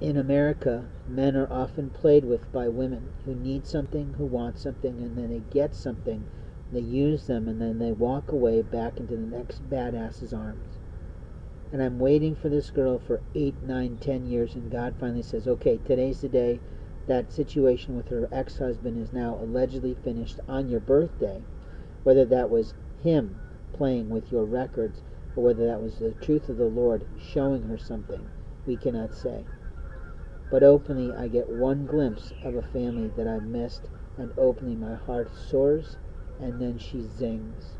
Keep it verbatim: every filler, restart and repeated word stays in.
In America, men are often played with by women who need something, who want something, and then they get something, they use them, and then they walk away back into the next badass's arms. And I'm waiting for this girl for eight, nine, ten years, and God finally says, okay, today's the day. That situation with her ex-husband is now allegedly finished on your birthday. Whether that was him playing with your records or whether that was the truth of the Lord showing her something, we cannot say. But openly I get one glimpse of a family that I missed, and openly my heart soars, and then she zings.